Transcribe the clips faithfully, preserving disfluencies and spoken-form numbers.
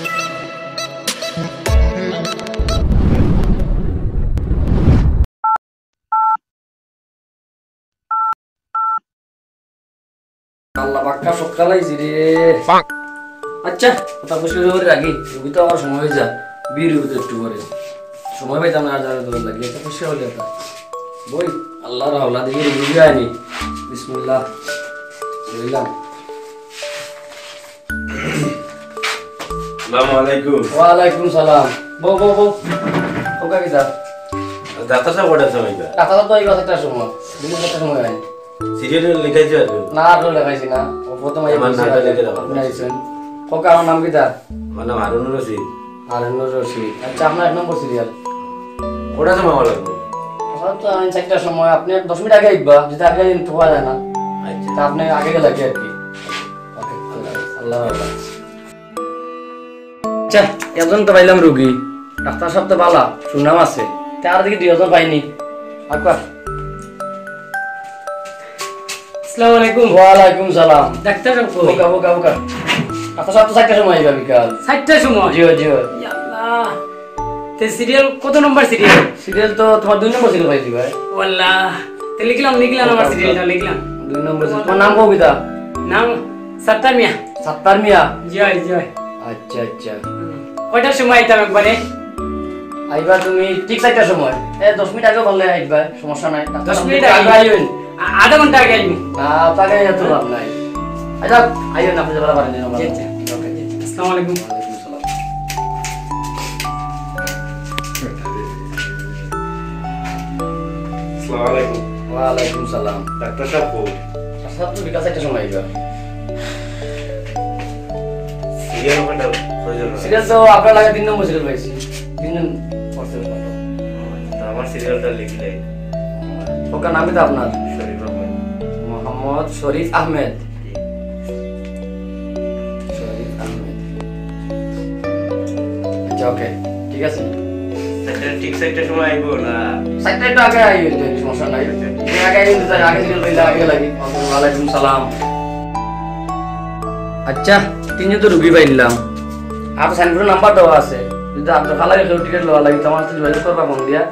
আল্লাহ বাক্কা সকালাইছি রে। আচ্ছা কথা বুঝলে ধরে রাখি, রবি তো আমার সময় হয়ে যায়, বিয়ের রবি তো একটু করে সময় পাইতাম না, যারা ধরে লাগি একটা খুশি হলে একটা বই আল্লাহ রাহলা দিয়ে রবি যায়নি। বিসমুল্লাহ বললাম। আসসালামু আলাইকুম। ওয়ালাইকুম সালাম। বউ বউ বউ ওকা কি দাদা দাদা সব ওটা সময় দাদা তো এই কথাটা সময় দিন কথা সময় হয় সিরিয়াল লিখাইছে আর না আর লাগাইছি না ও প্রথম এই নামটা লিখে দাও নাইছেন কোকা আমার নাম কি দা আমার নাম হারুনুর রশিদ। হারুনুর রশিদ। আচ্ছা আপনার এক নম্বর সিরিয়াল ওটা সময় হলো সব তো আমি একটা সময় আপনি দশ মিনিট আগে আইবা যদি আগে তো পাওয়া যায় না। আচ্ছা তা আপনি আগে গেলে কি আর কি ওকে আল্লাহ আল্লাহ। আচ্ছা একজন তো পাইলাম রোগী ডাক্তার সাহেব তো ভালো সুনাম আছে, তার দিকে দুই হাজার পাইনি আকবা। আসসালামু আলাইকুম। ওয়া আলাইকুম সালাম। ডাক্তার সাহেব কই কাবো কাবো কা কথা সব তো সাতটার সময় আইবা বিকাল সাতটার সময়। জি জি ইয়া আল্লাহ। তে সিরিয়াল কত নম্বর সিরিয়াল? সিরিয়াল তো তোমার দুই নম্বর সিরিয়াল পাইছি ভাই। ওয়াল্লাহ তে লিখলাম লিখলাম আমার সিরিয়ালটা লিখলাম দুই নম্বর। তোমার নাম কবি দা? নাম সত্তার মিয়া। সত্তার মিয়া। জি জি। আচ্ছা আচ্ছা কয়টার সময় আইতাম একবারে? আইবা তুমি ঠিক সাতটার সময়, এ দশ মিনিট আগে বললে আইবা সমস্যা নাই। দশ মিনিট আগে আইবেন? আধা ঘন্টা আগে আইবি। না তাকে এত লাভ নাই। আচ্ছা আইও না বুঝে ভালো পারেন না। আচ্ছা ওকে জি। আসসালামু আলাইকুম। ওয়ালাইকুম সালাম। আসসালামু আলাইকুম। ওয়ালাইকুম সালাম। ডাক্তার সাহেব আচ্ছা তো বিকাল সাতটার সময় আইবা। সিরিয়াল ওখানে প্রয়োজন আছে। সিরিয়াল তো আপনার লাগে তিন নম্বর সিরিয়াল পাইছি। তিন নম্বর সিরিয়াল কত? আমার সিরিয়ালটা লিখলে ওকা নাম কি আপনার? শরীফ আহমেদ। মোহাম্মদ শরীফ আহমেদ। শরীফ আহমেদ। আচ্ছা ওকে ঠিক আছে। সেটা ঠিক সেটা সময় আইবো না? সেটা তো আগে আইবো সমস্যা নাই। এর আগে আইবো তাই আগে দিন লইলা আগে লাগি। ওয়ালাইকুম সালাম। আচ্ছা তিনজন তো রুগী পাইলাম, আর সাইনবোর্ড নাম্বার দেওয়া আছে যদি আপনার ভালো লাগে টিকিট লওয়া লাগে তোমার সাথে যোগাযোগ করবা মন দিয়া।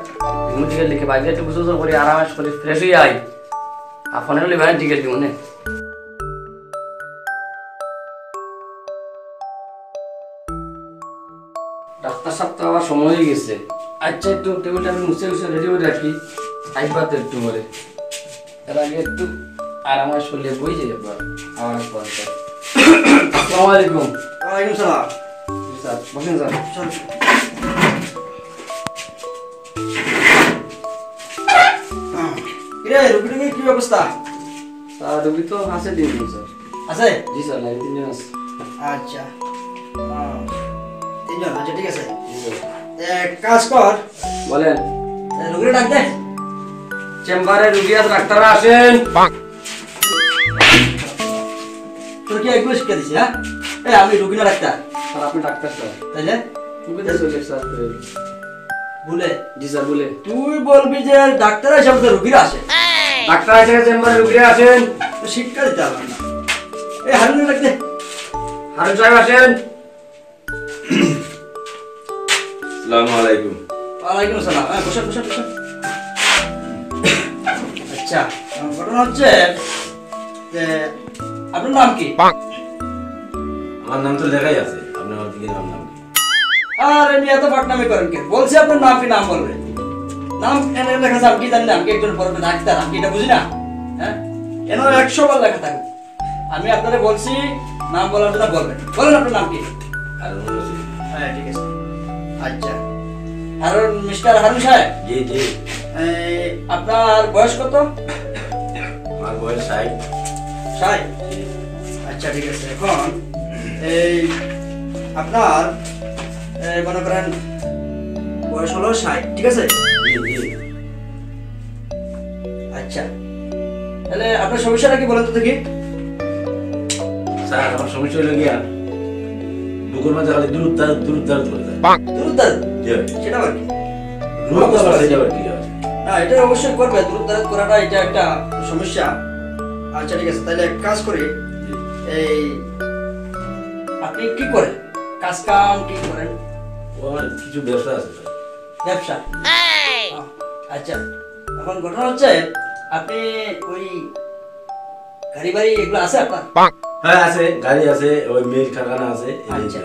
তুমি টিকিট লিখে বাইরে একটু গুজু করে আরামে শরীর ফ্রেশ হয়ে আই আর ফোনে হলে ভাই টিকিট দিব না। ডাক্তার সাহেব তো আবার সময় হয়ে গেছে। আচ্ছা একটু টেবিলটা আমি মুছে মুছে রেডি করে রাখি, আইবা তো একটু পরে, এর আগে একটু আরামে শরীরে বই যাই একবার আমার পরে। আসসালামু আলাইকুম। ওয়ালাইকুম সালাম। স্যার বসেন স্যার। ইরে রুবিকে কি অবস্থা? স্যার রুবি তো আছে দিন দিন স্যার। আছে? জি স্যার লাইন দিন আছে। আচ্ছা তিনজন আছে ঠিক আছে। এ কাজ কর বলেন রুবিকে ডাক দে চেম্বারে রুবি আর ডাক্তাররা আসেন। তোর কি একটু শিখে দিছি? হ্যাঁ এ আমি রুগী না ডাক্তার। স্যার আপনি ডাক্তার স্যার তাইলে তুমি তো বলে স্যার বলে। জি স্যার বলে। তুই বলবি যে ডাক্তার আসলে তো রুগীরা আসে, ডাক্তার আসলে চেম্বারে রুগীরা আসেন তো শিক্ষা দিতে হবে না। এ হারুন লাগতে হারুন সাহেব আসেন। আসসালামু আলাইকুম। ওয়ালাইকুম সালাম। হ্যাঁ বসুন বসুন বসুন। আচ্ছা ঘটনা হচ্ছে যে আপনার নাম কি? আমার নাম তো লেখাই আছে। আপনার কি নাম? নাম কি? আরে মিয়া তো পাটনামে করেন কেন? বলছি আপনার নাম কি? নাম বলবেন। নাম এনে লেখা আছে আপনি জানেন আমি একজন বড় ডাক্তার আমি এটা বুঝি না। হ্যাঁ এনে একশো বার লেখা থাকে। আমি আপনাদের বলছি নাম বলার জন্য বলবেন। বলেন আপনার নাম কি? হারুন রশিদ। হ্যাঁ ঠিক আছে। আচ্ছা হারুন মিস্টার হারুন সাহেব। জি জি। আপনার বয়স কত? আমার বয়স ষাট। ষাট? আচ্ছা ঠিক আছে। এখন এই আপনার মনে করেন বয়স হলো ষাট ঠিক আছে। আচ্ছা তাহলে আপনার সমস্যাটা কি বলেন তো দেখি। স্যার আমার সমস্যা হলো গিয়া বুকের মাঝে খালি দুধ দরদ দুধ দরদ করে যায়। দুধ দরদ? জি সেটা আর কি রোগ আছে যাবে কি আছে না এটা অবশ্যই করবে দুধ দরদ করাটা এটা একটা সমস্যা। আচ্ছা ঠিক আছে তাহলে এক কাজ করি এই আপনি কি করেন? কাজ কাম কি করেন? ওর কিছু ব্যবসা আছে। ব্যবসা? আচ্ছা, এখন ঘটনা হচ্ছে আপনি ওই গাড়ি বাড়ি এগুলো আছে আপনার? হ্যাঁ আছে, গাড়ি আছে, ওই মিল কারখানা আছে। আচ্ছা,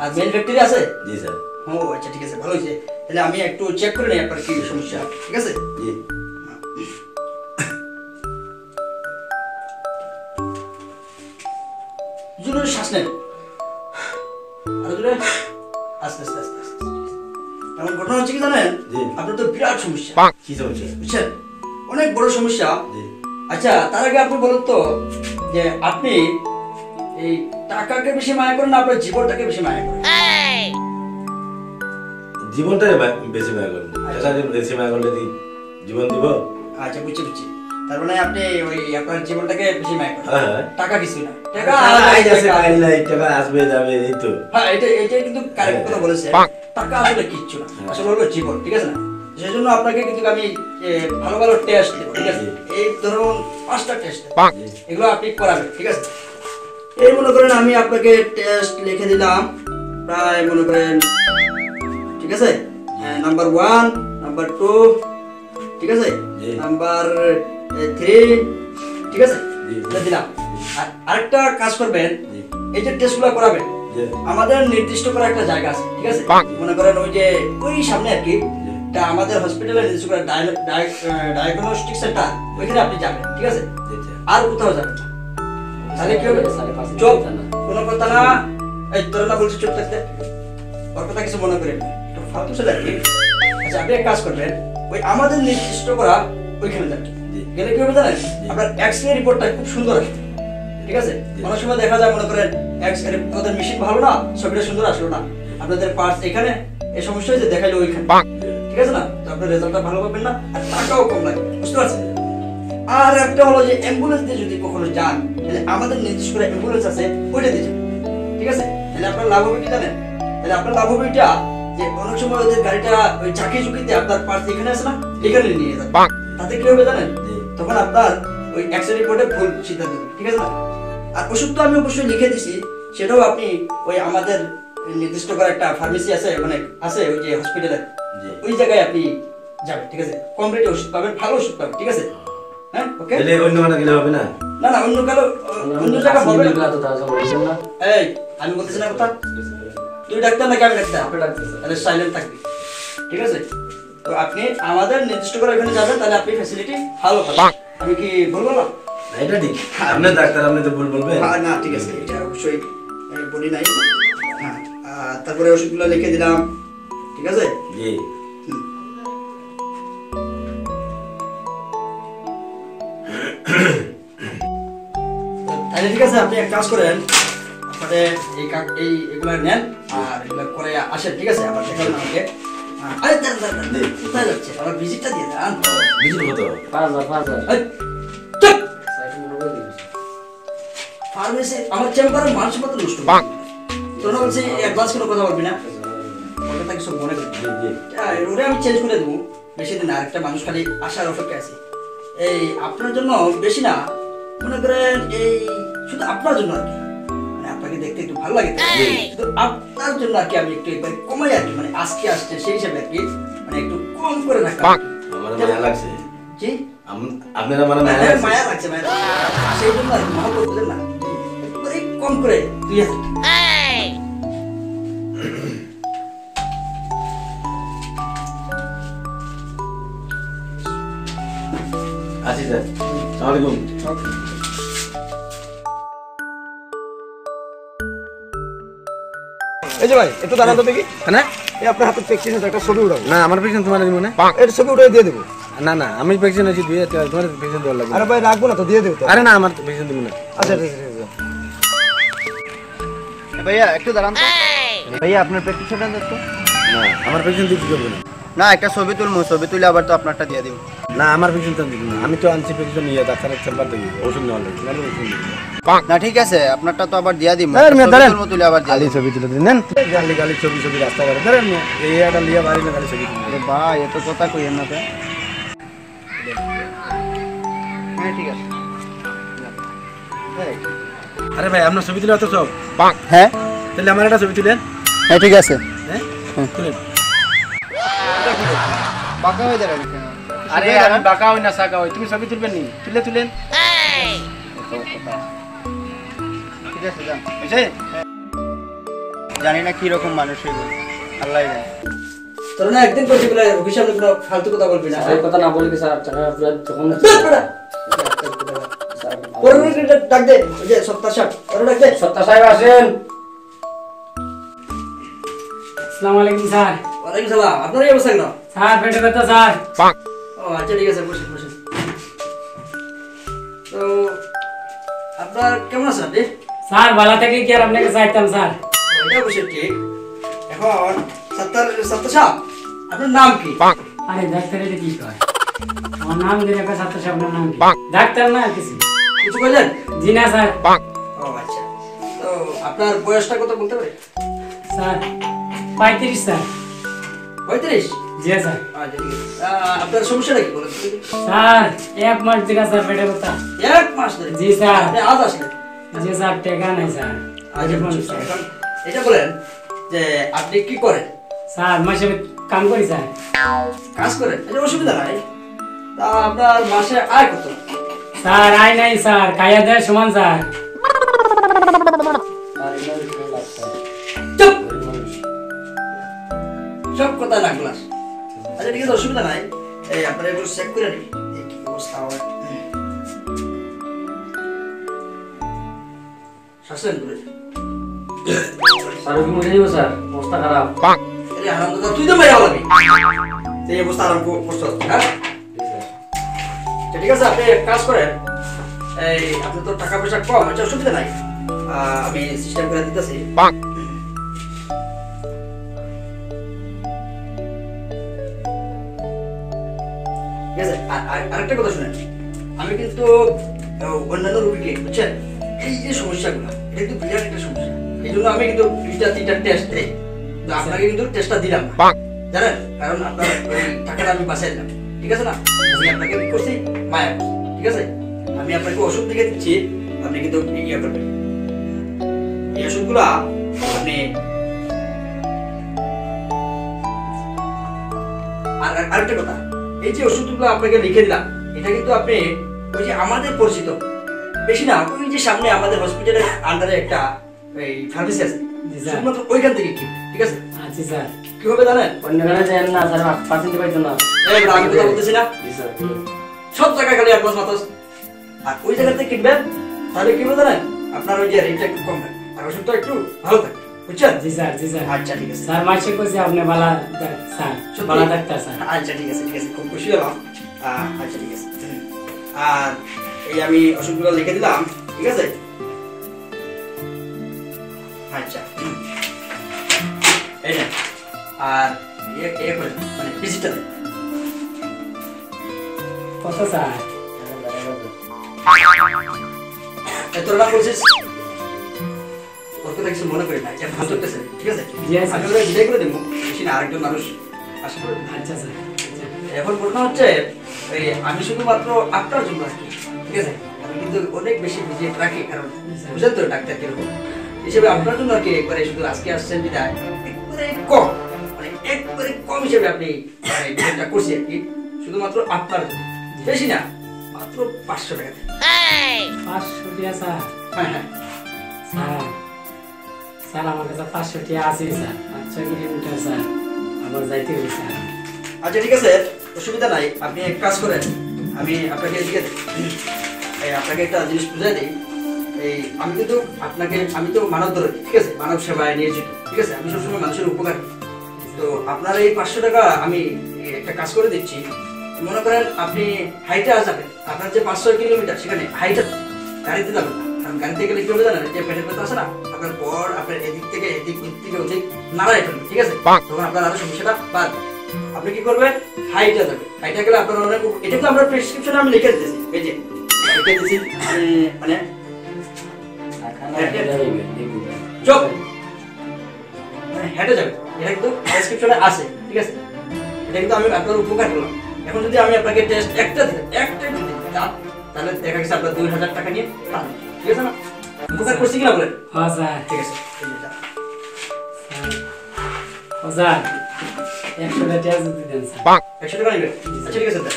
আর মিল ফ্যাক্টরি আছে? জি স্যার। ও আচ্ছা ঠিক আছে, ভালো হয়েছে। তাহলে আমি একটু চেক করে নিই আপনার কি সমস্যা, ঠিক আছে? জি। জোরে শ্বাস নেন। আর জোরে আস্তে আস্তে আস্তে আস্তে। এমন ঘটনা হচ্ছে কি জানেন, আপনার তো বিরাট সমস্যা। কি সমস্যা? বুঝছেন, অনেক বড় সমস্যা। আচ্ছা, তার আগে আপনি বলুন তো যে আপনি এই টাকাকে বেশি মায়া করেন না আপনার জীবনটাকে বেশি মায়া করেন? জীবনটাকে বেশি মায়া করেন। টাকাকে বেশি মায়া করলে কি জীবন দিব? আচ্ছা বুঝছি বুঝছি, তার মানে আপনি ওই আপনার জীবনটাকে বেশি মায়া করেন। টাকা কিছু না, টাকা আই যাচ্ছে, আই নাই, টাকা আসবে যাবে এই তো। হ্যাঁ, এটা এটা কিন্তু কারেক্ট কথা বলেছে। টাকা আসলে কিচ্ছু না, আসলে হলো জীবন, ঠিক আছে না? সেজন্য আপনাকে কিন্তু আমি ভালো ভালো টেস্ট দেব, ঠিক আছে? এই ধরুন পাঁচটা টেস্ট, এগুলো আপনি করাবেন, ঠিক আছে? এই মনে করেন আমি আপনাকে টেস্ট লিখে দিলাম প্রায় মনে করেন, ঠিক আছে? নাম্বার ওয়ান, নাম্বার টু, ঠিক আছে? নাম্বার থ্রি, ঠিক আছে? দিলাম। আর আরেকটা কাজ করবেন, এই যে টেস্টগুলো করাবেন, আমাদের নির্দিষ্ট করে একটা জায়গা আছে, ঠিক আছে? মনে করেন ওই যে ওই সামনে আর কি, আমাদের হসপিটালে নির্দিষ্ট করে ডায়াগনস্টিক সেন্টার, ওইখানে আপনি যাবেন, ঠিক আছে? আর কোথাও যাবেন না। তাহলে কি হবে? চোখ কোনো কথা না, এই তোর না বলছি চোখ থাকতে, ওর কথা কিছু মনে করেন তো ফালতু সেটা কি। আচ্ছা, আপনি এক কাজ করবেন, ওই আমাদের নির্দিষ্ট করা ওইখানে যাবেন। গেলে কি হবে জানেন, আপনার এক্স রে রিপোর্টটা খুব সুন্দর আসবে, ঠিক আছে? অনেক সময় দেখা যায় মনে করেন এক্স রে ওদের মেশিন ভালো না, ছবিটা সুন্দর আসলো না, আপনাদের পার্টস এখানে এই সমস্যা হয়েছে, দেখাইলো ওইখানে, ঠিক আছে না? তো আপনার রেজাল্টটা ভালো পাবেন না, আর টাকাও কম লাগবে, বুঝতে পারছেন? আর একটা হলো যে অ্যাম্বুলেন্স দিয়ে যদি কখনো যান, তাহলে আমাদের নির্দিষ্ট করে অ্যাম্বুলেন্স আছে, ওইটা দিয়ে যাবেন, ঠিক আছে? তাহলে আপনার লাভ হবে কি জানেন? তাহলে আপনার লাভ হবে এটা যে অনেক সময় ওদের গাড়িটা ওই চাকি চুকিতে আপনার পার্টস এখানে আছে না, এখানে নিয়ে যাবেন। তাতে কি হবে জানেন, তখন আপনার ওই এক্স-রে রিপোর্টে ভুল সিদ্ধান্ত দেবে, ঠিক আছে না? আর ওষুধ তো আমি অবশ্যই লিখে দিছি, সেটাও আপনি ওই আমাদের নির্দিষ্ট করে একটা ফার্মেসি আছে, ওখানে আছে ওই যে হসপিটালে, ওই জায়গায় আপনি যাবেন, ঠিক আছে? কমপ্লিট ওষুধ পাবেন, ভালো ওষুধ পাবেন, ঠিক আছে? হ্যাঁ ওকে। তাহলে অন্য কারণে গেলে হবে না? না না, অন্য কারণে অন্য জায়গা হবে না তো, তার জন্য বলছেন না। এই আমি বলতেছি না কথা, তুই ডাক্তার না কেন ডাক্তার? আপনি ডাক্তার, তাহলে সাইলেন্ট থাকবি, ঠিক আছে? তো আপনি আমাদের নির্দিষ্ট করে ওখানে যাবেন, তাহলে আপনি ফ্যাসিলিটি ভালো পাবেন। আমি কি বলবো না? এটা ঠিক, আপনি ডাক্তার, আপনি তো ভুল বলবেন। হ্যাঁ না, ঠিক আছে, এটা অবশ্যই বলি নাই। হ্যাঁ, তারপরে ওষুধগুলো লিখে দিলাম, ঠিক আছে? জি। তাহলে ঠিক আছে, আপনি এক কাজ করেন, আপনাদের এই এই এগুলো নেন আর এগুলো করে আসেন, ঠিক আছে? আবার দেখাবেন আমাকে। আরে দাঁড়ান দাঁড়ান, কোথায় যাচ্ছে? আমার ভিজিটটা দিয়ে দেন। ভিজিট কত? পাঁচ হাজার। ফার্মেসি আমার চেম্বারে মানসপত্র নষ্ট হবে তোর বলছি, অ্যাডভান্স কোনো কথা বলবি না, ওটা তাকে সব মনে করবি। ওরে আমি চেঞ্জ করে দেবো, বেশি দিন আরেকটা মানুষ খালি আসার অপেক্ষায় আছে। এই আপনার জন্য বেশি না, মনে করেন এই শুধু আপনার জন্য আর কি, মানে আপনাকে দেখতে একটু ভালো লাগে, শুধু আপনার জন্য আর কি আমি একটু একবার কমাই আর কি, মানে আজকে আসছে সেই হিসাবে আর কি, মানে একটু কম করে রাখা। আমার মায়া লাগছে। জি? আপনার আমার মায়া লাগছে, মায়া লাগছে সেই জন্য আর কি, মহব্বত বলেন না, কম করে দুই হাজার। আসি স্যার, আসসালামু আলাইকুম। এই যে ভাই একটু দাঁড়ান তো দেখি। হ্যাঁ, এই আপনার হাতে প্রেসক্রিপশন একটা ছবি উঠাও। না আমার প্রেসক্রিপশন তোমার দিই মনে, এর ছবি উঠাই দিয়ে দেব। না না আমি প্রেসক্রিপশন আছি দুই, তোমার প্রেসক্রিপশন দেওয়া লাগবে। আরে ভাই রাখবো না তো, দিয়ে দেব তো। আরে না আমার প্রেসক্রিপশন দিই মনে। আচ্ছা ঠিক আছে ভাইয়া, একটু দাঁড়ান তো ভাইয়া, আপনার প্রেসক্রিপশনটা দেন তো। না আমার প্রেসক্রিপশন দিতে হবে না। না একটা ছবি তুলমু, ছবি তুলে আবার তো আপনারটা দিয়ে দেব। না আমার প্রেসক্রিপশন দিই না, আমি তো আনছি প্রেসক্রিপশন নিয়ে ডাক্তারের চেম্বার থেকে ওষুধ নেওয়া লাগবে। না ঠিক আছে, আপনারটা তো আবার দিয়া দিই, ছবি তুলে আবার খালি ছবি তুলে দেন। গালি গালি ছবি ছবি রাস্তা করে ধরেন, এই একটা লিয়া বাড়ি না গালি ছবি। আরে ভাই এত কথা কইেন না তো। হ্যাঁ ঠিক আছে। আরে ভাই আপনার ছবি তুলে তো সব। হ্যাঁ তাহলে আমার একটা ছবি তুলেন। হ্যাঁ ঠিক আছে হ্যাঁ খুলেন বাঁকা হয়ে যাবে আরে আমি বাঁকা হই না সাকা হই তুমি সবই তুলবেন নি তুলে তুলেন এই ঠিক আছে যান বুঝে জানি না কি রকম মানুষ এগো আল্লাহই জানে তোর না একদিন বলছি বলে রুকি সামনে কোনো ফালতু কথা বলবি না এই কথা না বলি কি স্যার আপনারা আপনারা তখন ওর মিনিট ডাক দে ওই যে সত্তা সাহেব ওর ডাক দে সত্তা সাহেব আসেন আসসালামু আলাইকুম স্যার ওয়ালাইকুম সালাম আপনারা কি বলছেন না স্যার পেটে ব্যথা স্যার পাক ও আচ্ছা ঠিক আছে বসে বসে তো আপনারা কেমন আছেন স্যার ভালো থেকে কি আর আপনাকে চাইতাম স্যার এটা বসে ঠিক এখন সত্তা সত্তা সাহেব আপনার নাম কি পাক আরে ডাক্তার এটা কি কয় আমার নাম দিলে কা সত্তা সাহেব নাম কি ডাক্তার না কিছু কিছু বলেন জি না স্যার পাক ও আচ্ছা তো আপনার বয়সটা কত বলতে পারি স্যার पैंतीस सर पैंतीस जी सर हां जी आपका समस्या है बोलो सर एक मास दिखा सर बेटा बता एक मास जी सर आज आसले जी सर टेका नहीं सर आज बोल सर এটা বলেন যে আপনি কি করেন স্যার মাসে কাম করি স্যার কাজ করেন এটা অসুবিধা নাই তা আপনার মাসে আয় কত স্যার আয় নাই স্যার কায়া দেয় সমান স্যার সব কথা রাখলাস আচ্ছা ঠিক আছে অসুবিধা নাই এই আপনারা একটু চেক করে নিন কি অবস্থা হয় শাসন করে সারা ঘুরে যাও স্যার অবস্থা খারাপ বাক আরে আনন্দটা তুই তো মারা হলি এই অবস্থা আর কো কষ্ট হ্যাঁ ঠিক আছে আপনি কাজ করেন এই আপনি তো টাকা পয়সা কম আচ্ছা অসুবিধা নাই আমি সিস্টেম করে দিতেছি বাক গেছে আরেকটা কথা শুনেন আমি কিন্তু অন্যান্য রুগীকে বুঝছেন এই যে সমস্যাগুলো এটা কিন্তু বিরাট একটা সমস্যা এই জন্য আমি কিন্তু দুইটা তিনটা টেস্ট দেই তো আপনাকে কিন্তু টেস্টটা দিলাম জানেন কারণ আপনার টাকাটা আমি বাঁচাই দিলাম ঠিক আছে না আমি আপনাকে কি করছি মায়া ঠিক আছে আমি আপনাকে ওষুধ লিখে দিচ্ছি আপনি কিন্তু ইয়ে করবেন এই ওষুধগুলো আপনি আর আরেকটা কথা এই যে ওষুধগুলো আপনাকে লিখে দিলাম এটা কিন্তু আপনি ওই যে আমাদের পরিচিত বেশি না ওই যে সামনে আমাদের হসপিটালের আন্ডারে একটা এই ফার্মেসি আছে শুধুমাত্র ওইখান থেকে কি ঠিক আছে আচ্ছা স্যার কি হবে জানেন অন্য জায়গায় যান না স্যার পাঠিয়ে দিবেন না এই আমি তো বলতেছি না স্যার সব জায়গা খালি আপনার মাথাস আর ওই জায়গা থেকে কিনবেন তাহলে কি হবে জানেন আপনার ওই যে রেটটা একটু কমবে আর ওষুধটা একটু ভালো থাকে বুঝছেন জি স্যার জি স্যার আচ্ছা ঠিক আছে স্যার মাসে কইছি আপনি ভালো স্যার ভালো ডাক্তার স্যার আচ্ছা ঠিক আছে ঠিক আছে খুব খুশি হলাম আচ্ছা ঠিক আছে আর এই আমি ওষুধগুলো লিখে দিলাম ঠিক আছে আচ্ছা এই দেখ আর এক এক মানে ভিজিটাল কত স্যার এতটা বলছিস কতটা কিছু মনে করি না এটা ভালো করতেছে ঠিক আছে আমি ওরা ভিডিও করে দেব সেটা আরেকজন মানুষ আশা করি আচ্ছা স্যার এখন প্রশ্ন হচ্ছে এই আমি শুধুমাত্র আপনার জন্য আছি ঠিক আছে আমি কিন্তু অনেক বেশি ভিজি রাখি কারণ বুঝেন তো ডাক্তার কিরকম হিসেবে আপনার জন্য কি একবারে শুধু আজকে আসছেন যেটা একবারে কম মানে একবারে কম হিসেবে আপনি এটা করছি আর কি শুধুমাত্র আপনার জন্য বেশি না মাত্র পাঁচশো টাকা এই পাঁচশো টাকা স্যার হ্যাঁ হ্যাঁ স্যার স্যার আমার কাছে পাঁচশো টাকা আছে স্যার আচ্ছা কিলোমিটার স্যার আবার যাইতে হবে স্যার আচ্ছা ঠিক আছে অসুবিধা নাই আপনি এক কাজ করেন আমি আপনাকে এদিকে এই আপনাকে একটা জিনিস বুঝাই দিই এই আমি কিন্তু আপনাকে আমি তো মানব ধরে ঠিক আছে মানব সেবায় নিয়েছি ঠিক আছে আমি সবসময় মানুষের উপকার তো আপনার এই পাঁচশো টাকা আমি একটা কাজ করে দিচ্ছি মনে করেন আপনি হাইটে যাবেন আপনার যে পাঁচশো কিলোমিটার সেখানে হাইটে গাড়িতে যাবেন গাড়িতে গেলে কি হবে জানেন যে পেটের ব্যথা আছে না আপনার পর আপনার এদিক থেকে এদিক থেকে ওদিক নাড়াই ফেলবেন ঠিক আছে তখন আপনার আরো সমস্যাটা বাদ আপনি কি করবেন হাইটা যাবে হাইটা গেলে আপনার অনেক এটা তো আমরা প্রেসক্রিপশনে আমি লিখে দিয়েছি এই যে লিখে দিয়েছি মানে চোখ মানে হেঁটে যাবে এটা কিন্তু প্রেসক্রিপশনে আছে ঠিক আছে এটা কিন্তু আমি আপনার উপকার করলাম এখন যদি আমি আপনাকে টেস্ট একটা দিই একটা দিই তাহলে দেখা গেছে আপনার দুই হাজার টাকা নিয়ে ঠিক আছে না উপকার করছি কিনা বলেন হ্যাঁ স্যার ঠিক আছে ওজান একশো টাকা যদি দেন স্যার একশো টাকা নেবেন আচ্ছা ঠিক আছে স্যার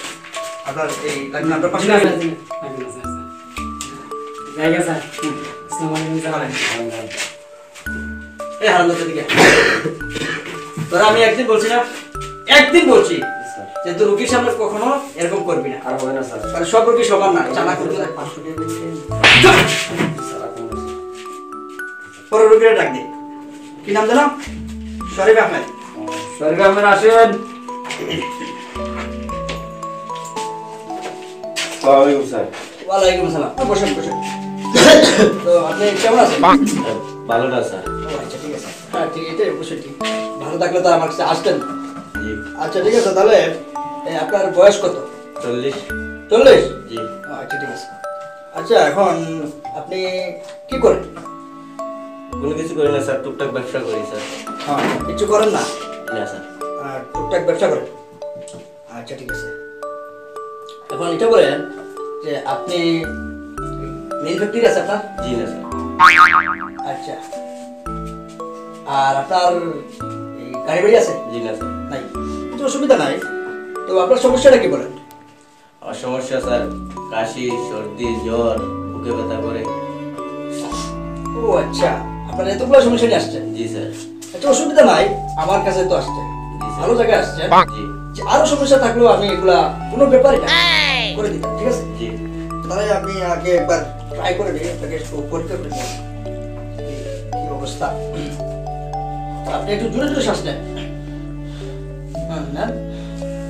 আপনার এই লাগবে আপনার পাশে আছে লাগবে স্যার জায়গা স্যার আসসালামু আলাইকুম স্যার এই হারালো তো দিকে তোরা আমি একদিন বলছি না একদিন বলছি যে তুই রুকির সামনে কখনো এরকম করবি না আর হবে না স্যার কারণ সব রুকি সমান না চালাক রুকি পাঁচশো টাকা দিচ্ছেন স্যার আপনি পরে রুকিরে ডাক দে কি নাম জানো শরীফ আহমেদ শরীফ আহমেদ আসেন ওয়ালাইকুম স্যার ওয়ালাইকুম সালাম বসুন বসুন তো আপনি কেমন আছেন ভালো না স্যার আচ্ছা ঠিক আছে হ্যাঁ ঠিক আছে বসুন ঠিক ভালো থাকলে তো আমার কাছে আসতেন জি আচ্ছা ঠিক আছে তাহলে আপনার বয়স কত চল্লিশ চল্লিশ জি আচ্ছা ঠিক আছে আচ্ছা এখন আপনি কি করেন কোনো কিছু করেন না স্যার টুকটাক ব্যবসা করি স্যার হ্যাঁ কিছু করেন না না স্যার টুকটাক ব্যবসা করেন আচ্ছা ঠিক আছে এখন এটা বলেন যে আপনি মেইন ফ্যাক্টরি আছে আপনার জি না স্যার আচ্ছা আর আপনার গাড়ি বাড়ি আছে জি না স্যার নাই কিছু অসুবিধা নাই তো আপনার সমস্যাটা কি বলেন আমার সমস্যা স্যার কাশি সর্দি জ্বর বুকে ব্যথা করে ও আচ্ছা আপনার এতগুলো সমস্যা নিয়ে আসছেন জি স্যার এত অসুবিধা নাই আমার কাছে তো আসছেন ভালো জায়গায় আসছেন জি আরো সমস্যা থাকলেও আমি এগুলা কোনো ব্যাপারই না করে দিই ঠিক আছে জি তাহলে আপনি আগে একবার ট্রাই করে দেখুন তাকে পরীক্ষা করে দেখুন কি অবস্থা আপনি একটু জোরে জোরে শ্বাস নেন হ্যাঁ না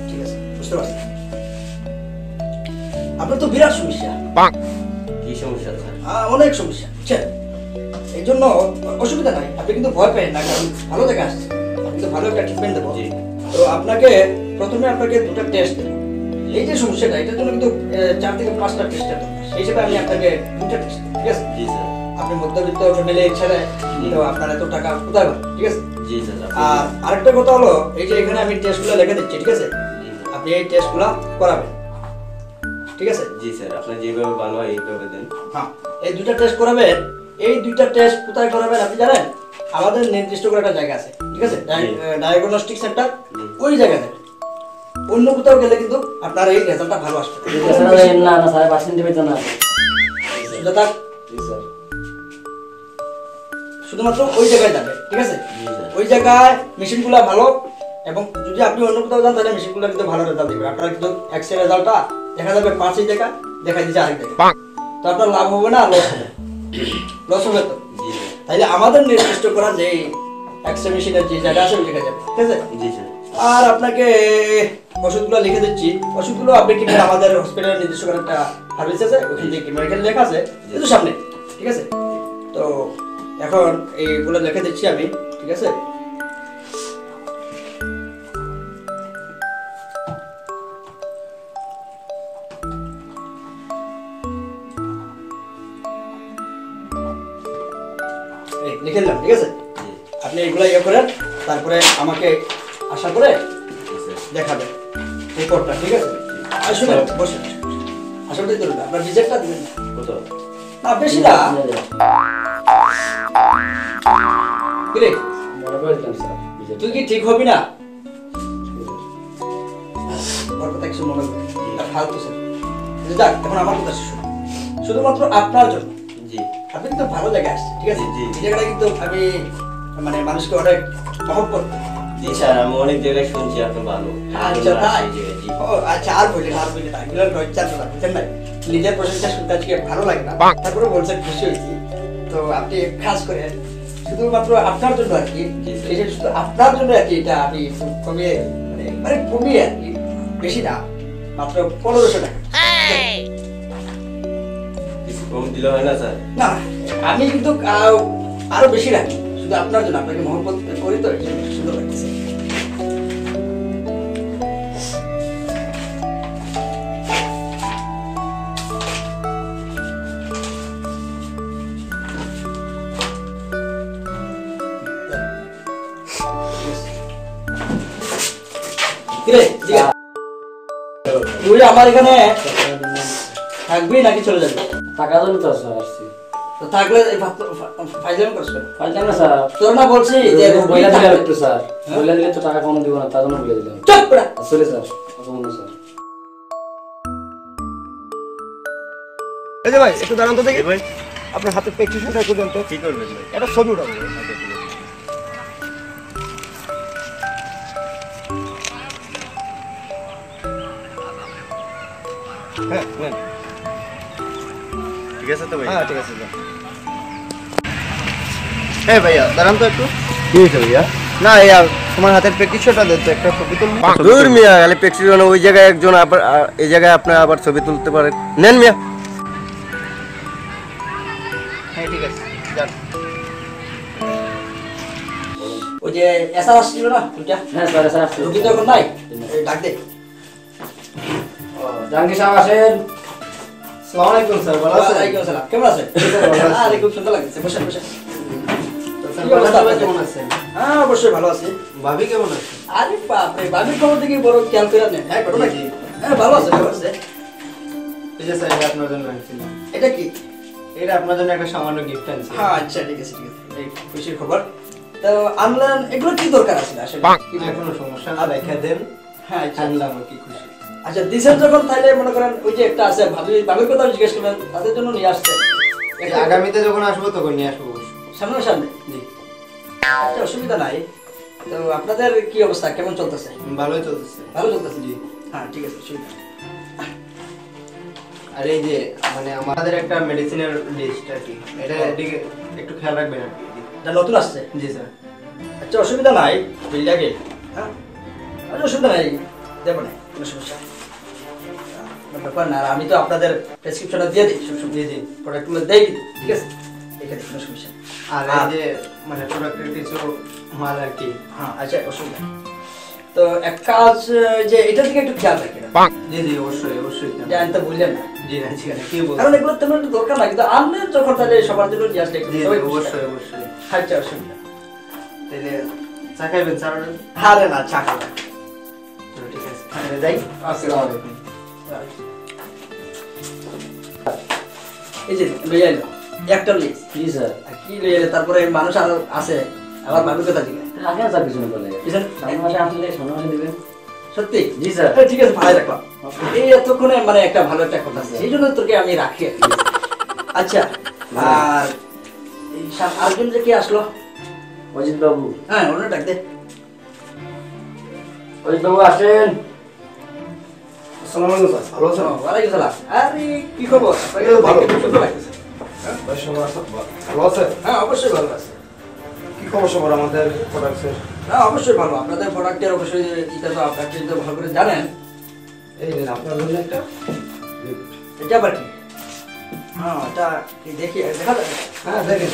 ঠিক আছে বুঝতে পারছি আপনার তো বিরাট সমস্যা কি সমস্যা স্যার হ্যাঁ অনেক সমস্যা চল এই জন্য অসুবিধা নাই আপনি কিন্তু ভয় পেয়ে না কারণ ভালো জায়গা আসছে আপনি তো ভালো একটা ট্রিটমেন্ট দেবো তো আপনাকে প্রথমে আপনাকে দুটো টেস্ট দেবো এই যে সমস্যাটা এটার জন্য কিন্তু চার থেকে পাঁচটা টেস্ট দেবো সেই হিসেবে আমি আপনাকে দুটো টেস্ট ঠিক আছে জি স্যার আপনি মধ্যবিত্ত ফ্যামিলি ছেলে তো আপনার এত টাকা কোথায় পাবেন ঠিক আছে জি স্যার আর আরেকটা কথা হলো এই যে এখানে আমি টেস্টগুলো লিখে দিচ্ছি ঠিক আছে আপনি এই টেস্টগুলো করাবেন ঠিক আছে জি স্যার আপনি যেভাবে ভালো হয় এইভাবে দেন হ্যাঁ এই দুটো টেস্ট করাবেন এই দুইটা টেস্ট কোথায় করাবেন আপনি জানেন আমাদের নির্দিষ্ট করে একটা জায়গা আছে ঠিক আছে ডায়াগনস্টিক সেন্টার ওই জায়গাতে অন্য কোথাও গেলে কিন্তু আপনার এই রেজাল্টটা ভালো আসবে না না স্যার পার্সেন্ট দিবেন না সেটা থাক জি স্যার শুধুমাত্র ওই জায়গায় যাবে ঠিক আছে ওই জায়গায় মেশিনগুলো ভালো এবং যদি আপনি অন্য কোথাও যান তাহলে মেশিনগুলো কিন্তু ভালো রেজাল্ট দেবে আপনার কিন্তু এক্সরে রেজাল্টটা দেখা যাবে পাঁচই জায়গা দেখা যাচ্ছে আরেক জায়গা তো আপনার লাভ হবে না লস হবে লস হবে তো তাহলে আমাদের নির্দিষ্ট করা যে এক্সরে মেশিনের যে জায়গা আছে ওই জায়গায় যাবে ঠিক আছে জি স্যার আর আপনাকে ওষুধগুলো লিখে দিচ্ছি ওষুধগুলো আপনি কিনে আমাদের হসপিটালের নির্দিষ্ট করা একটা ফার্মেসি আছে ওখান থেকে মেডিকেল লেখা আছে কিন্তু সামনে ঠিক আছে তো এখন এইগুলো লিখে দিচ্ছি আমি ঠিক আছে লিখে দিলাম ঠিক আছে আপনি এগুলো ইয়ে করেন তারপরে আমাকে আশা করে দেখাবেন রিপোর্টটা ঠিক আছে আসুন বসুন আশা করি ধরুন আপনার রিজেক্টটা দেবেন কত না বেশি না কিরে বরাবর দিলাম স্যার তুই কি ঠিক হবি না বরকত একটু মনে আর ফালতু স্যার যাক এখন আমার কথা শুনুন শুধুমাত্র আপনার জন্য জি আপনি তো ভালো জায়গায় আসছেন ঠিক আছে জি এই জায়গাটা কিন্তু আমি মানে মানুষকে অনেক মহব্বত জি স্যার আমি অনেক জায়গায় শুনছি আপনি ভালো আচ্ছা তাই জি ও আচ্ছা আর বলি আর বলি তাই কিলার কচ্চা না বুঝছেন না নিজের প্রশংসা শুনতে আজকে ভালো লাগে না তারপরে বলছেন খুশি হয়েছি তো আপনি খাস করে শুধুমাত্র আপনার জন্য আর কি শুধু আপনার জন্য আর কি এটা আমি কমিয়ে মানে মানে কমিয়ে আর কি বেশি না মাত্র পনেরোশো টাকা আমি কিন্তু আরো বেশি রাখি শুধু আপনার জন্য আপনাকে মহব্বত করি তো সুন্দর লাগছে তুই আমার এখানে থাকবি নাকি চলে যাবি টাকা জন্য তো আসছি ঠিক আছে তো ভাই। হ্যাঁ ঠিক আছে দাদা। এই ভাইয়া দাঁড়ান তো একটু। কি হইছে ভাইয়া? না यार তোমার হাতের প্রেক্ষিকটা দে তো একটা ছবি তুল। দূর মিয়া খালি প্রেক্ষিকটা ওই জায়গায় একজন আবার এই জায়গায় আপনি আবার ছবি তুলতে পারেন। নেন মিয়া। হ্যাঁ ঠিক আছে যান। ওই যে এসা আসছিল না তুইটা? হ্যাঁ স্যার এসা আসছিল। তুমি তো এখন নাই। ডাক দে। ও জাঙ্গি সাহেব আসেন। Assalamualaikum sir, Waalaikumsalam. Kemana sir? Ah, cukup sudah lagi. Saya bosan bosan. Ah, bosan balas sih. Babi kemana? Ari pak, babi kamu tuh gini boros kian kian nih. Eh, boros lagi. Eh, balas sih, balas sih. Ini saya ada apaan jodoh nanti. Ini ki? Ini apaan jodoh nanti samaan giftan sih. Ah, aja deh kasih dikit. Kucing kabar. Tapi amlan, ekor kita dorkan sih dasar. Ini punya solusi. Ada keadaan. Hah, amlan mau kucing. আচ্ছা দিশা যখন তাইলে মনে করেন ওই যে একটা আছে ভাবি ভাবির কথা জিজ্ঞেস করবেন তাদের জন্য নিয়ে আসছে এই আগামীতে যখন আসব তখন নিয়ে আসব সামনে সামনে জি আচ্ছা অসুবিধা নাই তো আপনাদের কি অবস্থা কেমন চলতেছে ভালোই চলতেছে ভালো চলতেছে জি হ্যাঁ ঠিক আছে শুনুন আর এই যে মানে আমাদের একটা মেডিসিনের লিস্ট আছে এটা একটু খেয়াল রাখবেন এটা নতুন আসছে জি স্যার আচ্ছা অসুবিধা নাই বিল লাগে হ্যাঁ অসুবিধা নাই দেবো না কোনো সমস্যা ব্যাপার না আমি তো আপনাদের প্রেসক্রিপশনটা দিয়ে দিই সব সব দিয়ে দিই প্রোডাক্টগুলো দিয়ে দিই ঠিক আছে এখানে কোনো সমস্যা আর এই যে মানে প্রোডাক্টের কিছু মাল আর কি হ্যাঁ আচ্ছা অসুবিধা তো এক কাজ যে এটা দিকে একটু খেয়াল রাখবেন দিয়ে দিই অবশ্যই অবশ্যই জানেন তো বললেন না জি না ঠিক আছে কি বল কারণ এগুলো তো আমার দরকার না কিন্তু আপনি যখন তাহলে সবার জন্য নিয়ে আসলে অবশ্যই অবশ্যই আচ্ছা অসুবিধা তাহলে চা খাবেন স্যার হ্যাঁ না চা খাবেন ঠিক আছে তাহলে যাই আসসালামু আলাইকুম এই যে লয়ে আইলো একটা লিস জি স্যার কি লয়ে আইলো তারপরে মানুষ আর আছে আবার মানুষ কথা জিজ্ঞাসা আগে যা কিছু বলে স্যার সামনে মাসে আপনি সামনে মাসে দিবেন সত্যি জি স্যার ঠিক আছে ভাই রাখলাম এই এতক্ষণে মানে একটা ভালো একটা কথা আছে এইজন্য তোকে আমি রাখি আচ্ছা আর এই স্যার আরজন যে কি আসলো অজিত বাবু হ্যাঁ ওনারে ডাক দে অজিত বাবু আসেন আসসালামু আলাইকুম ভালো আছেন ওয়ালাইকুম সালাম আরে কি খবর ভালো হ্যাঁ বৈশমা সব ভালো আছেন হ্যাঁ অবশ্যই ভালো আছি কি খবর সবার আমাদের প্রোডাক্টের হ্যাঁ অবশ্যই ভালো আপনাদের প্রোডাক্টের অবশ্যই এটা তো আপনারা কিন্তু ভালো করে জানেন এই যে আপনার জন্য একটা এটা আবার কি হ্যাঁ এটা কি দেখি দেখা যাচ্ছে হ্যাঁ দেখেন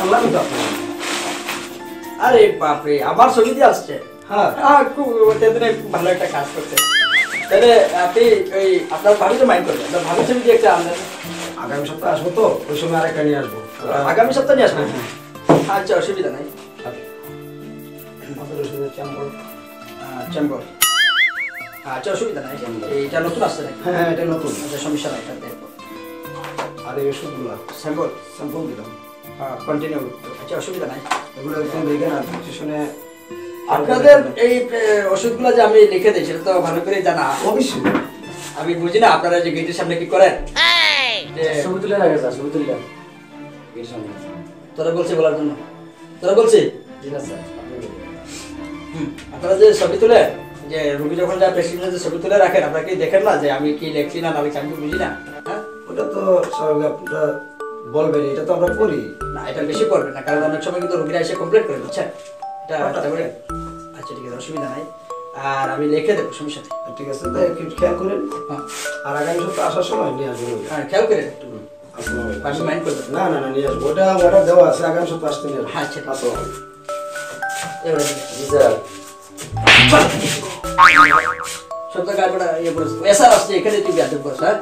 আল্লাহ তো আপনার আরে বাপ রে আবার ছবি দিয়ে আসছে হ্যাঁ হ্যাঁ খুব তেতনে ভালো একটা কাজ করতে তাহলে আপনি ওই আপনার বাড়িতে মাইন্ড করবেন না ভালো ছবি দিয়ে একটা আনলেন আগামী সপ্তাহে আসবো তো ওই সময় আরেকটা নিয়ে আসবো আগামী সপ্তাহে নিয়ে আসবেন আচ্ছা অসুবিধা নাই আমাদের ওষুধের চেম্বর চেম্বর আচ্ছা অসুবিধা নাই এইটা নতুন আসছে নাকি হ্যাঁ এটা নতুন আচ্ছা সমস্যা নাই এটা দেখবো আর এই ওষুধগুলো স্যাম্পল স্যাম্পল দিলাম হ্যাঁ কন্টিনিউ আচ্ছা অসুবিধা নাই এগুলো একদম দেখে না স্টেশনে আপনাদের এই ওষুধগুলো যে আমি লিখে দিই সেটা তো ভালো করে জানা অবশ্যই আমি বুঝি না আপনারা যে গেটের সামনে কি করেন ছবি তুলে রাখে স্যার ছবি তুলে গেটের সামনে তোরা বলছি বলার জন্য তোরা বলছি জি না স্যার হুম আপনারা যে ছবি তুলে যে রোগী যখন যা পেশেন্টের যে ছবি তুলে রাখেন আপনারা কি দেখেন না যে আমি কি লিখছি না আমি কি বুঝি না হ্যাঁ ওটা তো স্যার আপনারা বলবেন এটা তো আমরা করি না এটা বেশি করবেন না কারণ অনেক সময় কিন্তু রোগীরা এসে কমপ্লেইন করে বুঝছেন এটা তারপরে আচ্ছা ঠিক আছে অসুবিধা নাই আর আমি লিখে দেব সমস্যা নেই ঠিক আছে তাই একটু খেয়াল করেন আর আগামী সপ্তাহে আসার সময় নিয়ে আসবেন হ্যাঁ খেয়াল করেন আসলে পাঁচ মাইন্ড করবেন না না না নিয়ে আসবো ওটা অর্ডার দেওয়া আছে আগামী সপ্তাহে আসতে নিয়ে আসবেন আচ্ছা আসো এবারে জি স্যার সপ্তাহ কাটবড়া এই বস এসআর আসছে এখানে তুমি আদর করছ স্যার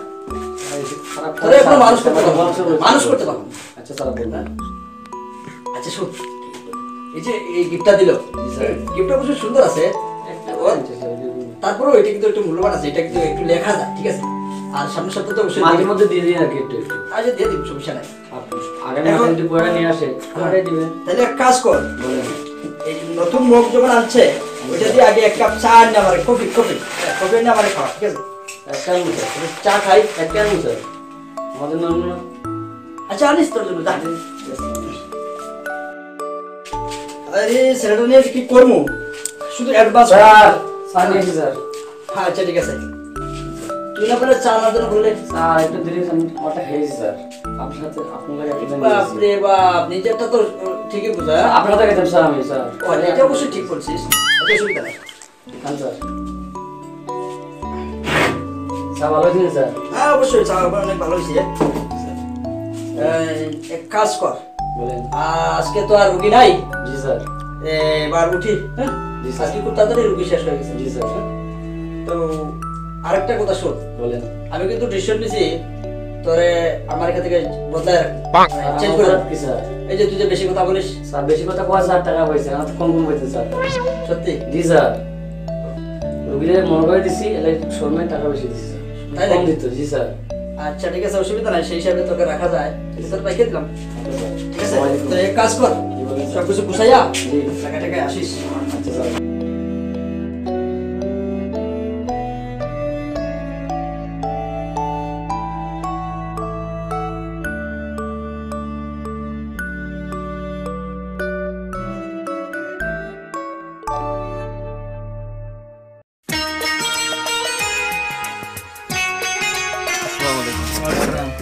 আরে একটু মানুষ করতে পারো মানুষ করতে পারো আচ্ছা স্যার বল না আচ্ছা শুন এই যে এই গিফটটা দিলো স্যার গিফটটা খুব সুন্দর আছে একটা ওর তারপরে ওইটা কিন্তু একটু মূল্যবান আছে এটা কিন্তু একটু লেখা যায় ঠিক আছে আর সামনের সপ্তাহে তো অবশ্যই মাঝে মধ্যে দিয়ে দিই আর কি একটু একটু। আচ্ছা দিয়ে দিব, সমস্যা নাই। আপনি আগামী মাসে পুরো নিয়ে আসে করে দিবেন। তাহলে এক কাজ কর, বলেন এই নতুন মগ যখন আনছে ওইটা দিয়ে আগে এক কাপ চা না মানে কফি কফি কফি না মানে খাও, ঠিক আছে? এক কাপ চা খাই, এক কাপ চা আমাদের জন্য। আচ্ছা আনিস তোর জন্য যা। আরে সেটা নিয়ে কি করব? শুধু অ্যাডভান্স স্যার সানিয়া স্যার। হ্যাঁ আচ্ছা ঠিক আছে। তুই আপনারা চা না দেন বললে স্যার একটু ধীরে সামনে ওটা হেজ স্যার। আপনার সাথে আপনারা ইভেন্ট আপনি বা আপনি যেটা তো ঠিকই বুঝা আপনারা তো একদম স্যার আমি স্যার। ও এটা অবশ্য ঠিক বলছিস। এটা সুবিধা না। হ্যাঁ স্যার। চা ভালো হয়েছে স্যার? হ্যাঁ অবশ্যই চা অনেক ভালো হয়েছে। এক কাজ কর বলেন আজকে তো আর রোগী নাই। জি স্যার। এবার উঠি হ্যাঁ। জি স্যার। আজকে খুব তাড়াতাড়ি রোগী শেষ হয়ে গেছে। জি স্যার। তো আরেকটা কথা শোন। বলেন। আমি কিন্তু ডিসিশন নিছি তোরে আমার কাছ থেকে বদলা চেঞ্জ করে রাখবি স্যার। এই যে তুই যে বেশি কথা বলিস স্যার, বেশি কথা কয় স্যার টাকা পয়সা না তো কম কম বলতে স্যার। সত্যি? জি স্যার। রোগীদের মন করে দিছি এলাই শর্মে টাকা বেশি দিছি স্যার। তাই কম দিত। জি স্যার। আচ্ছা ঠিক আছে অসুবিধা নাই, সেই হিসাবে তোকে রাখা যায়। স্যার পাইকে দিলাম। ঠিক আছে তো এক কাজ কর সব কিছু গুছাইয়া জি টাকা টাকা আসিস। আচ্ছা স্যার।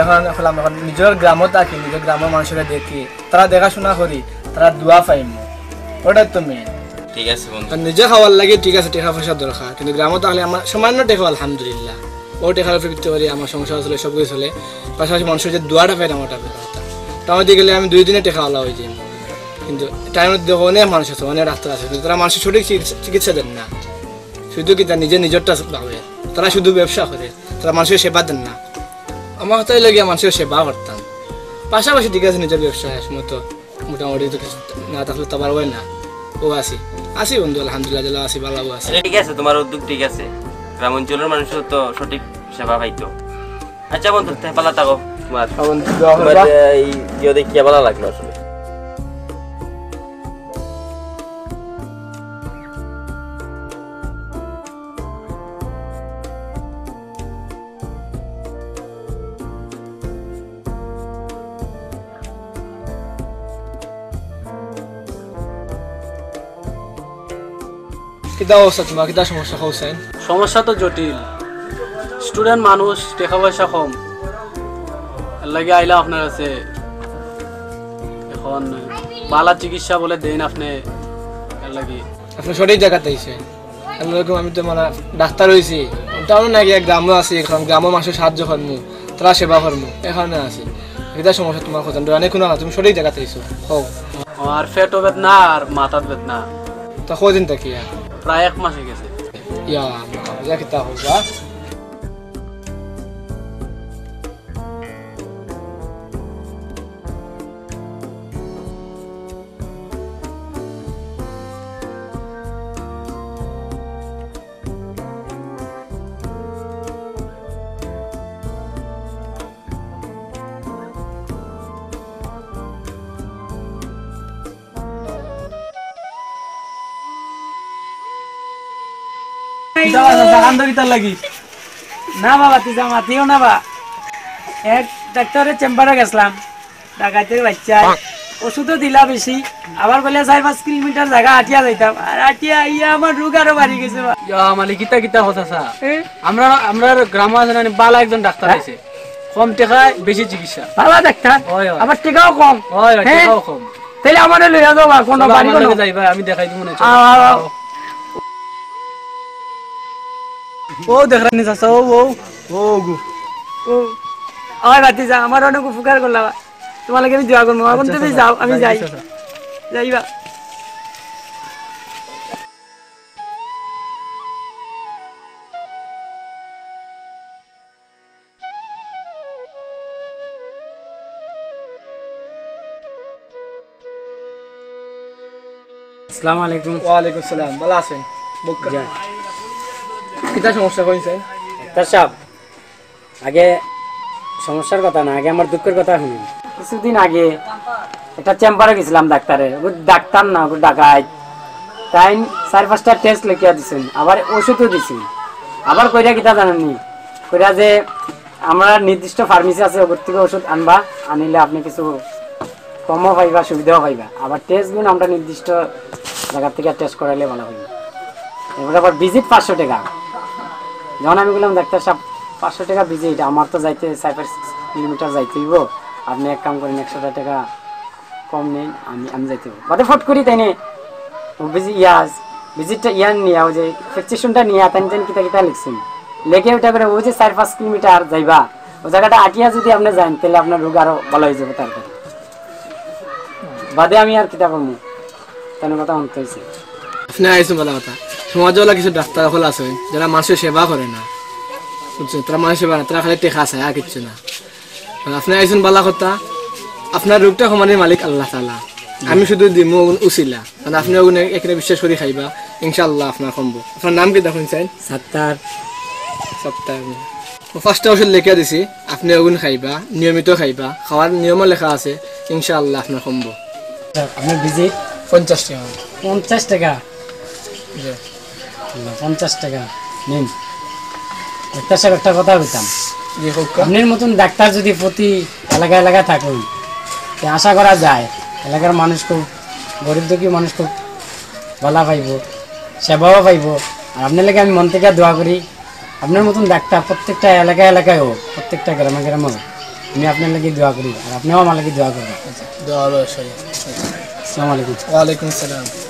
এখন এখন নিজের গ্রামও থাকি, নিজের গ্রামের মানুষরা দেখি তারা দেখাশোনা করি তারা দোয়া পাইম, ওটাই তো মেন। ঠিক আছে নিজে খাওয়ার লাগে ঠিক আছে টেকা পয়সা দরকার, কিন্তু গ্রামও থাকলে আমার সামান্য টেকা আলহামদুলিল্লাহ ও টেকার উপরে বিক্রি করি আমার সংসার চলে সব কিছু চলে, পাশাপাশি মানুষের যে দোয়াটা পাই আমার টাকা টামাতে গেলে আমি দুই দিনে টেকাওয়ালা হয়ে যাই, কিন্তু টাইমের দেখো অনেক মানুষ আছে অনেক ডাক্তার আছে কিন্তু তারা মানুষের সঠিক চিকিৎসা দেন না, শুধু কি তার নিজে নিজেরটা পাবে তারা শুধু ব্যবসা করে তারা মানুষের সেবা দেন না। আমার হাতে লাগিয়ে মানুষের সেবা করতাম পাশাপাশি ঠিক আছে নিজের ব্যবসায় মতো মোটামুটি তো কিছু না থাকলে তো পারবই না, ও আসি আসি বন্ধু আলহামদুলিল্লাহ আসি ভালো আসি। ঠিক আছে তোমার উদ্যোগ ঠিক আছে, গ্রাম অঞ্চলের মানুষের তো সঠিক সেবা পাইতো। আচ্ছা বন্ধু ভালো থাকো, তোমার দেখিয়া ভালো লাগলো আসলে। সমস্যা তো জটিল, স্টুডেন্ট মানুষ টাকা পয়সা কম লাগে আইলা আপনার কাছে এখন বালা চিকিৎসা বলে দেন আপনি লাগে আপনি সঠিক জায়গাতে আইছেন। আমি তো মানে ডাক্তার হয়েছি ওটাও নাকি গ্রামে আছি এখন গ্রামের মানুষের সাহায্য কর্ম তারা সেবা কর্ম এখানে আছি, এটা সমস্যা তোমার কথা অনেক তুমি সঠিক জায়গাতে আইছো। ও আর পেটও বেদনা আর মাথার বেদনা তো কদিন থাকি প্রায় এক মাস হয়ে গেছে। না বাবা তুই জামাতিও না বা এক ডাক্তারের চেম্বারে গেছিলাম ডাকাতের বাচ্চা ওষুধও দিলা বেশি আবার বলে চার পাঁচ কিলোমিটার জায়গা হাঁটিয়া যাইতাম আর হাঁটিয়া ইয়া আমার রোগ আরো বাড়ি গেছে। মানে গীতা গীতা হতা সা আমরা আমরা গ্রাম আছে বালা একজন ডাক্তার আছে কম টাকায় বেশি চিকিৎসা বালা ডাক্তার আমার টাকাও কম হয় টাকাও কম তাহলে আমার লইয়া যাও কোনো বাড়ি কোনো যাইবা আমি দেখাই দিব না। Oh, the granny is so oh, oh, oh. আমার ভাতিজা আমার অনেক উপকার করলা তোমার লাগে আমি দোয়া করব এখন তুমি যাও আমি যাই যাইবা আসসালামু আলাইকুম ওয়া আলাইকুম সালাম ভালো আছেন বক্কা কিটা সমস্যা হইছে ডাক্তার সাহেব আগে সমস্যার কথা না আগে আমার দুঃখের কথা শুনুন কিছুদিন আগে একটা চেম্বারে গেছিলাম ডাক্তারে ও ডাক্তার না ও ডাকাই টাইম চার পাঁচটা টেস্ট লিখিয়া দিছেন আবার ওষুধও দিছেন আবার কইরা কিটা জানেননি কইরা যে আমরা নির্দিষ্ট ফার্মেসি আছে ওর থেকে ওষুধ আনবা আনিলে আপনি কিছু কমও পাইবা সুবিধাও পাইবা আবার টেস্টগুলো আমরা নির্দিষ্ট জায়গা থেকে টেস্ট করাইলে ভালো হইবে এবার আবার ভিজিট পাঁচশো টাকা যখন আমি বললাম ডাক্তার সাহেব পাঁচশো টাকা ভিজিট আমার তো যাইতে সাইফার কিলোমিটার যাইতে হইব আপনি এক কাম করেন একশো টাকা কম নেই আমি আমি যাইতে হইব বাদে ফট করি তাই নিয়ে ইয়াজ ভিজিটটা ইয়ার নিয়ে ও যে প্রেসক্রিপশনটা নিয়ে তাই যেন কিতা কিতা লিখছেন লেখে ওটা করে ও যে চার পাঁচ কিলোমিটার যাইবা ও জায়গাটা আটিয়া যদি আপনি যান তাহলে আপনার রোগ আরও ভালো হয়ে যাবে তারপরে বাদে আমি আর কিতা করবো তার কথা অন্ত হয়েছে আপনি আইসুন ভালো কথা সমাজওয়ালা কিছু ডাক্তার হল আছে যারা মানুষের সেবা করে না বুঝছেন তারা মানুষের সেবা না তারা খালি টেকা আছে আর কিচ্ছু না আপনি আইসুন ভালো কথা আপনার রোগটা সমানের মালিক আল্লাহ তালা আমি শুধু দিম উচিলা মানে আপনি ওগুলো একটা বিশ্বাস করে খাইবা ইনশাআল্লাহ আপনার কমবো আপনার নাম কি দেখুন চাই সাত্তার সাত্তার ফার্স্টটা ওষুধ লেখা দিছি আপনি ওগুলো খাইবা নিয়মিত খাইবা খাওয়ার নিয়মও লেখা আছে ইনশাআল্লাহ আপনার কমবো আপনার ভিজিট পঞ্চাশ টাকা পঞ্চাশ টাকা পঞ্চাশ টাকা নিন ডাক্তার সাহেব একটা কথা বলতাম আপনার মতন ডাক্তার যদি প্রতি এলাকা এলাকায় থাকুন আশা করা যায় এলাকার মানুষ খুব গরিব দুঃখী মানুষ খুব ভালো পাইব সেবাও পাইব আর আপনার লাগে আমি মন থেকে দোয়া করি আপনার মতন ডাক্তার প্রত্যেকটা এলাকায় এলাকায় হোক প্রত্যেকটা গ্রামে গ্রামে হোক আমি আপনার লাগে দোয়া করি আর আপনিও আমার লাগে দোয়া করবেন দোয়া আসসালামু আলাইকুম ওয়া আলাইকুম আসসালাম।